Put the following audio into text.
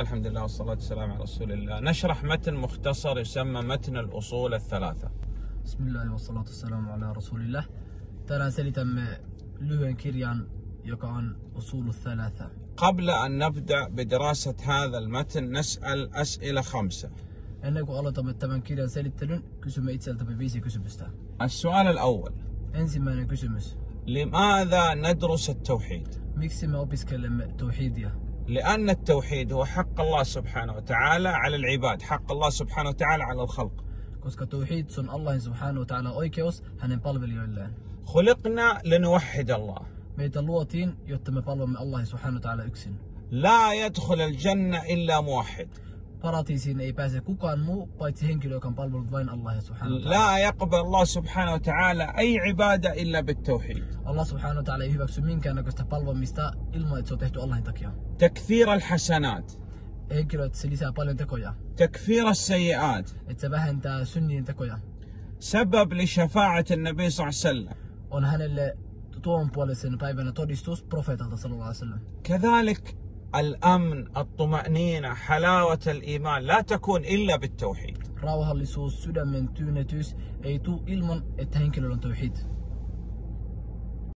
الحمد لله والصلاة والسلام على رسول الله. نشرح متن مختصر يسمى متن الأصول الثلاثة. بسم الله والصلاة والسلام على رسول الله. ترى سلتم لوهن كيريان يقعن أصول الثلاثة. قبل أن نبدأ بدراسة هذا المتن نسأل أسئلة 5. أنك الله تم التمن كيريان سلتلون كسم إتسال تبيبيسي كسبستا. السؤال الأول. أنزمان كسمس. لماذا ندرس التوحيد؟ ميكسم أوبيس كلمة توحيدية. لأن التوحيد هو حق الله سبحانه وتعالى على العباد، حق الله سبحانه وتعالى على الخلق. koska توحيد sun الله سبحانه وتعالى oikeus hänen palvelijoilleen. خلقنا لنوحد الله. meitä luotiin jotta me palvomme Allah سبحانه وتعالى yksin. لا يدخل الجنة إلا موحد. paratiisiin ei pääse kukaan muu paitsi henkilö joka on palvellut vain Allah سبحانه وتعالى. لا يقبل الله سبحانه وتعالى أي عبادة إلا بالتوحيد. الله سبحانه وتعالى ei hyväksy minkäännäköistä palvomista ilman että se on tehty Allahin takia. تكثير الحسنات. henkilöt se lisää paljon tekoja. تكثير السيئات. että se vähentää synnien tekoja. سبب لشفاعة النبي صلى الله عليه وسلم. on hänelle tuon puolisen päivänä todistus profeetalta صلى الله عليه وسلم. كذلك الأمن الطمأنينة حلاوة الإيمان لا تكون إلا بالتوحيد. rauhallisuus sydämen tyynetys ei tule ilman että henkilöllä on tauhid.